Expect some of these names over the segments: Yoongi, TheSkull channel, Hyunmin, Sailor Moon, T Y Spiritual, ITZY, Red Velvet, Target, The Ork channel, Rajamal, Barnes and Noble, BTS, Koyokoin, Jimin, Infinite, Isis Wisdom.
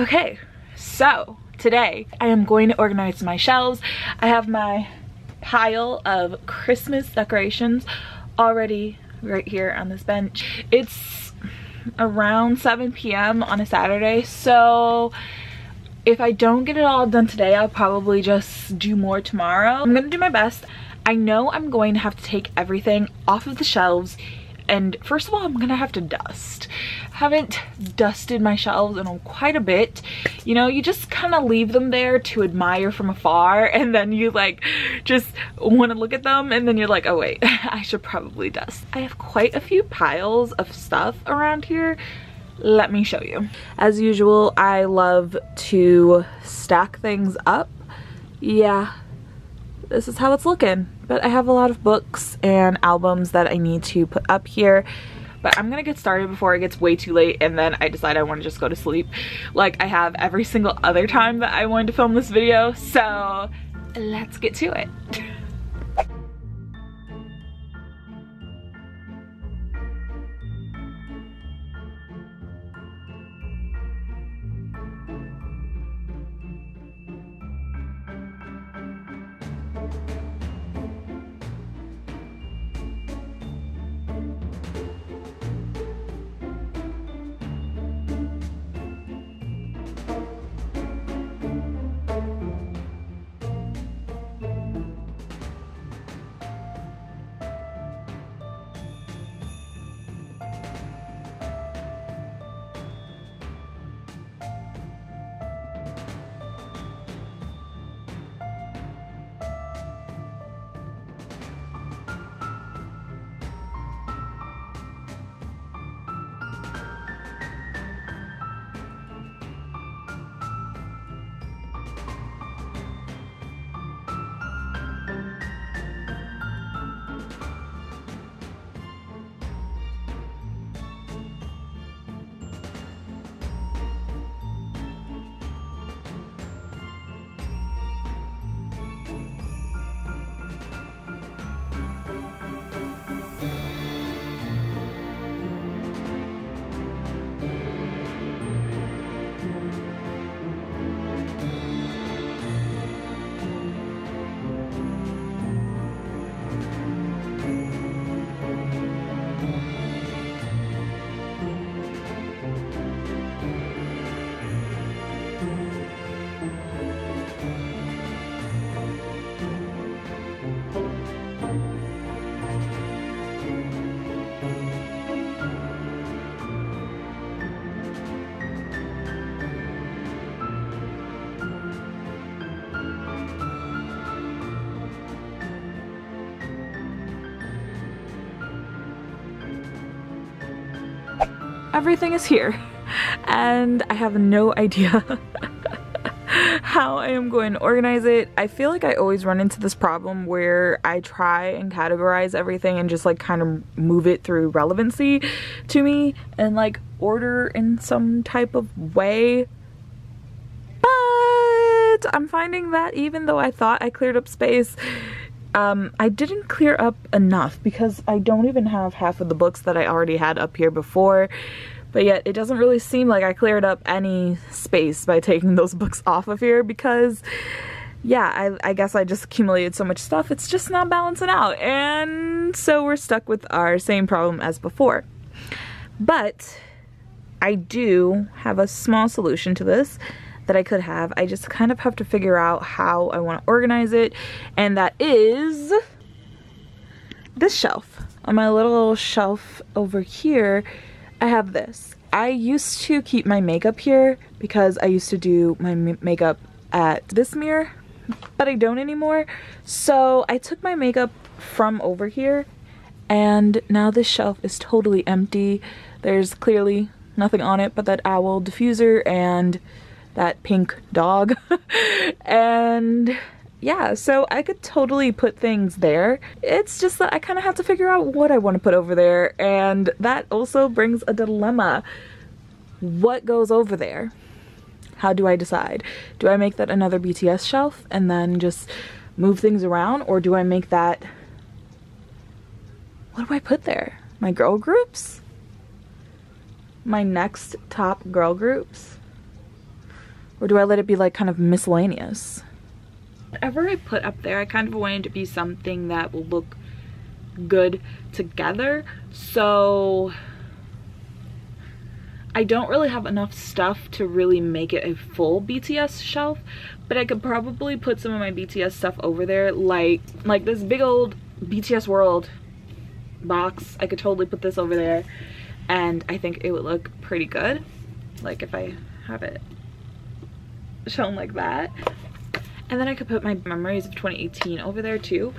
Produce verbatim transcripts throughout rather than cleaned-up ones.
Okay, so today I am going to organize my shelves. I have my pile of Christmas decorations already right here on this bench. It's around seven p m on a Saturday, so if I don't get it all done today, I'll probably just do more tomorrow. I'm gonna do my best. I know I'm going to have to take everything off of the shelves, and first of all, I'm gonna have to dust. I haven't dusted my shelves in quite a bit. You know, you just kind of leave them there to admire from afar, and then you like just want to look at them, and then you're like, oh wait, I should probably dust. I have quite a few piles of stuff around here. Let me show you. As usual, I love to stack things up. Yeah, this is how it's looking. But I have a lot of books and albums that I need to put up here. But I'm gonna get started before it gets way too late, and then I decide I want to just go to sleep like I have every single other time that I wanted to film this video. So let's get to it. Everything is here, and I have no idea how I am going to organize it. I feel like I always run into this problem where I try and categorize everything and just like kind of move it through relevancy to me and like order in some type of way. But I'm finding that even though I thought I cleared up space, Um, I didn't clear up enough because I don't even have half of the books that I already had up here before, but yet it doesn't really seem like I cleared up any space by taking those books off of here because, yeah, I, I guess I just accumulated so much stuff, it's just not balancing out, and so we're stuck with our same problem as before. But I do have a small solution to this that I could have. I just kind of have to figure out how I want to organize it, and that is this shelf. On my little shelf over here, I have this. I used to keep my makeup here because I used to do my makeup at this mirror, but I don't anymore. So I took my makeup from over here, and now this shelf is totally empty. There's clearly nothing on it but that owl diffuser and that pink dog and yeah, so I could totally put things there. It's just that I kind of have to figure out what I want to put over there, and that also brings a dilemma. What goes over there? How do I decide? Do I make that another B T S shelf and then just move things around, or do I make that, what do I put there? My girl groups? My next top girl groups? Or do I let it be like kind of miscellaneous? Whatever I put up there, I kind of wanted to be something that will look good together. So I don't really have enough stuff to really make it a full B T S shelf, but I could probably put some of my B T S stuff over there, like like this big old B T S World box. I could totally put this over there, and I think it would look pretty good, like if I have it shown like that. And then I could put my memories of twenty eighteen over there too,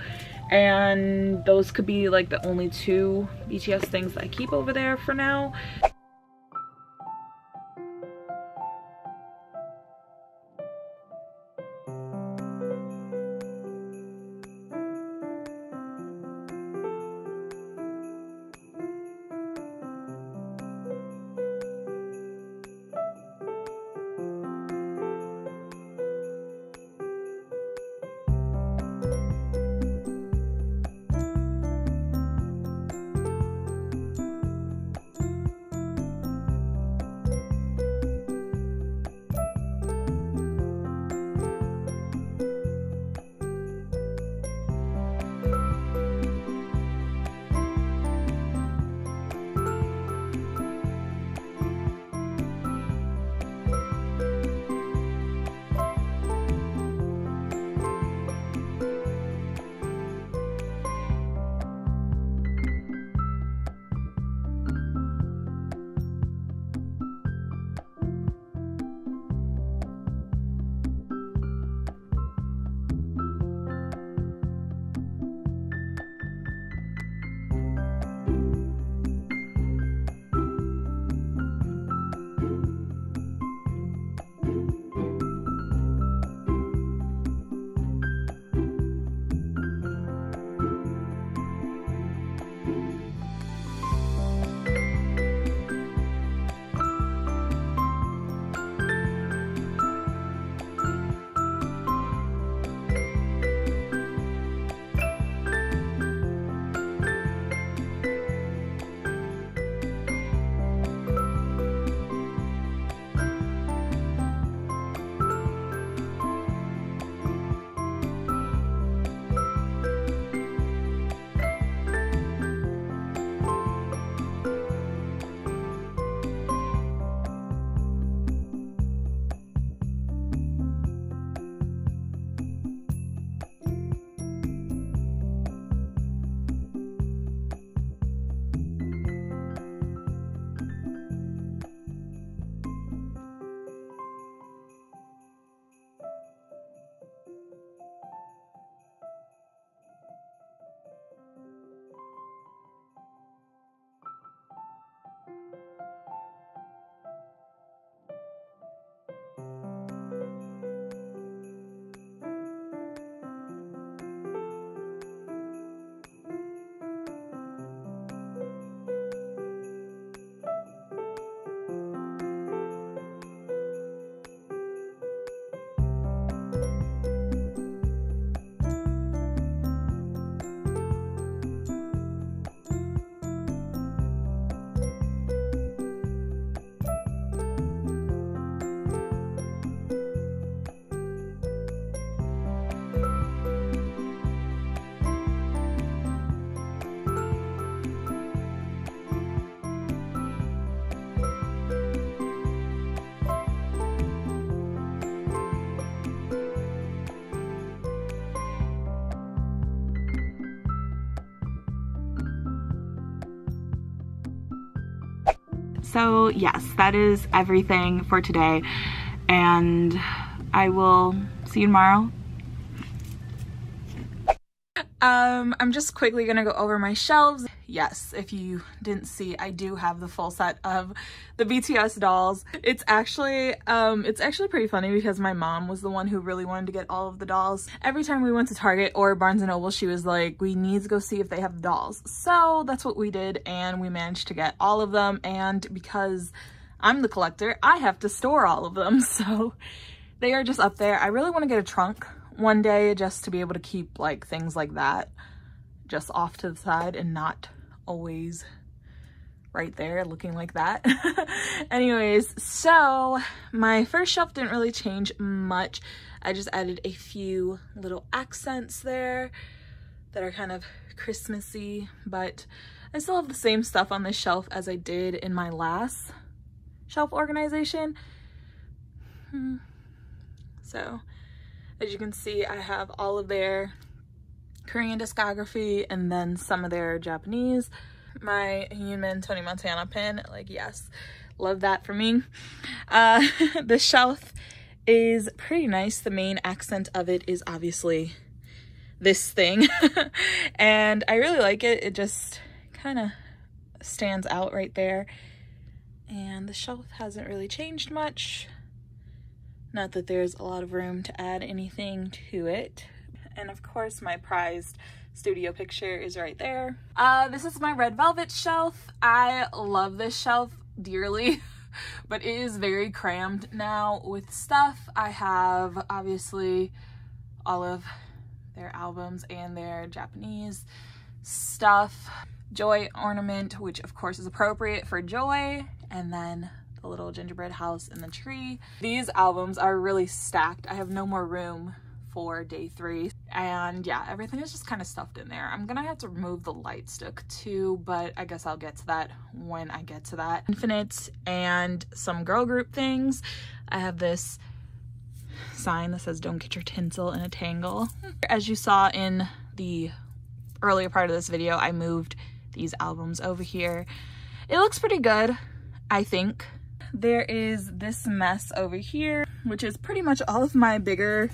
and those could be like the only two B T S things that I keep over there for now. So yes, that is everything for today, and I will see you tomorrow. Um, I'm just quickly gonna go over my shelves. Yes, if you didn't see, I do have the full set of the B T S dolls. It's actually, um, it's actually pretty funny because my mom was the one who really wanted to get all of the dolls. Every time we went to Target or Barnes and Noble, she was like, we need to go see if they have dolls. So that's what we did, and we managed to get all of them. And because I'm the collector, I have to store all of them. So they are just up there. I really want to get a trunk one day just to be able to keep like things like that just off to the side and not always right there looking like that. Anyways, so my first shelf didn't really change much. I just added a few little accents there that are kind of Christmassy, but I still have the same stuff on this shelf as I did in my last shelf organization. Hmm. So as you can see, I have all of their Korean discography and then some of their Japanese. My Hyunmin Tony Montana pin, like, yes, love that for me. Uh, the shelf is pretty nice. The main accent of it is obviously this thing, and I really like it. It just kind of stands out right there, and the shelf hasn't really changed much. Not that there's a lot of room to add anything to it. And of course, my prized studio picture is right there. Uh, this is my Red Velvet shelf. I love this shelf dearly, but it is very crammed now with stuff. I have obviously all of their albums and their Japanese stuff. Joy ornament, which of course is appropriate for Joy, and then the little gingerbread house and the tree. These albums are really stacked. I have no more room for day three, and yeah, everything is just kind of stuffed in there. I'm gonna have to remove the light stick too, but I guess I'll get to that when I get to that. Infinite and some girl group things. I have this sign that says don't get your tinsel in a tangle. As you saw in the earlier part of this video, I moved these albums over here. It looks pretty good, I think. There is this mess over here, which is pretty much all of my bigger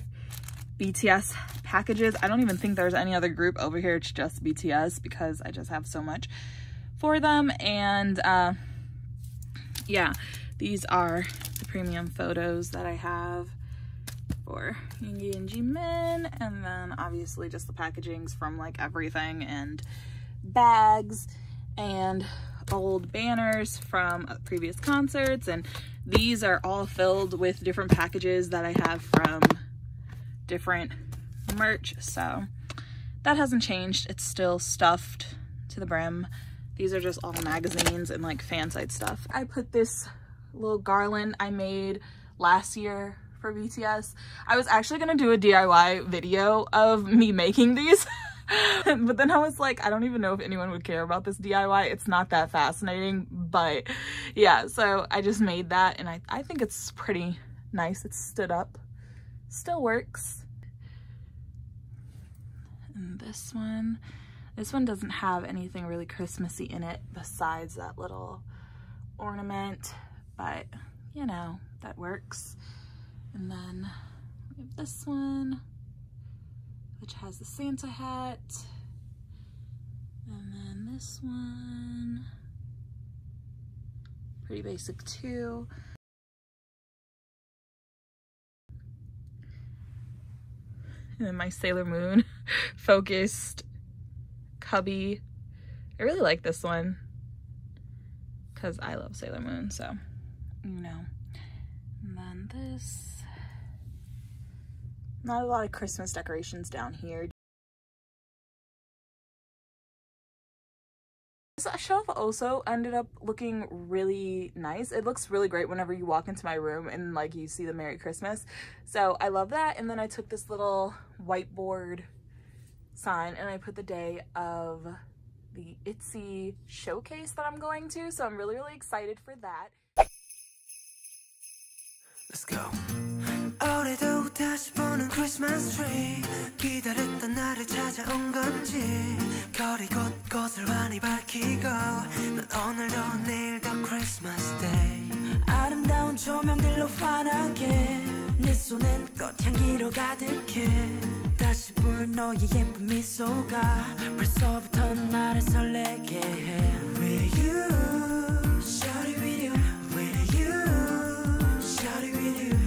B T S packages. I don't even think there's any other group over here. It's just B T S because I just have so much for them. And uh, yeah, these are the premium photos that I have for Yoongi and Jimin. And then obviously just the packagings from like everything, and bags and old banners from previous concerts. And these are all filled with different packages that I have from different merch, so that hasn't changed. It's still stuffed to the brim. These are just all magazines and like fan site stuff. I put this little garland I made last year for B T S. I was actually gonna do a D I Y video of me making these, but then I was like, I don't even know if anyone would care about this D I Y. It's not that fascinating, but yeah, so I just made that, and I, I think it's pretty nice. It's stood up. Still works. And this one, this one doesn't have anything really Christmassy in it besides that little ornament, but you know, that works. And then we have this one, which has the Santa hat. And then this one, pretty basic too. And then my Sailor Moon focused cubby. I really like this one because I love Sailor Moon, so you know. And then this. Not a lot of Christmas decorations down here. This shelf also ended up looking really nice. It looks really great whenever you walk into my room and like you see the Merry Christmas. So I love that. And then I took this little whiteboard sign and I put the day of the ITZY showcase that I'm going to. So I'm really, really excited for that. Let's go. 올해도 다시 보는 크리스마스 트리 기다렸던 날을 찾아온 건지 거리 곳곳을 환히 밝히고 난 오늘도 내일도 크리스마스 데이 아름다운 조명들로 환하게 내 손엔 꽃향기로 가득해 다시 볼 너의 예쁜 미소가 벌써부터 나를 설레게 해 With you, shawty with you With you, shawty with you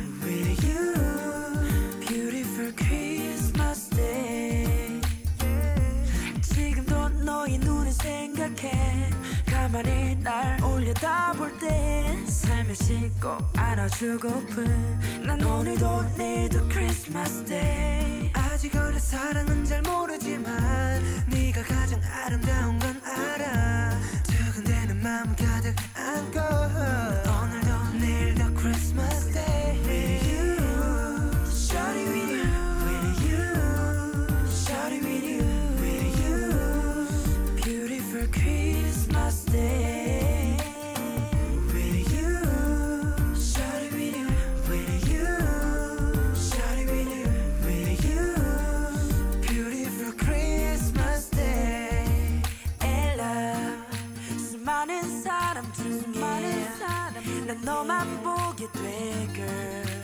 가만히 날 올려다볼 때 살며시 꼭 안아주고픈 난 오늘도 내일도 크리스마스 데이 아직 어린 사랑은 잘 모르지만 네가 가장 아름다운 건 알아 두근대는 마음 가득 안고 오늘도 내일도 크리스마스 데이 With you, shawty with you, with you, shawty with you, with you Beautiful Christmas day With you, shawty with you, with you, shawty with you, with you Beautiful Christmas day I love 수많은 사람 중에 수많은 사람 중에 난 너만 보게 돼 girl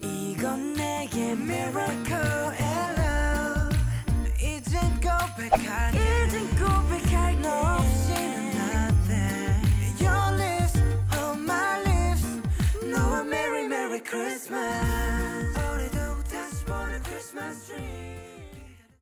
이건 내게 miracle hello 이젠 고백하니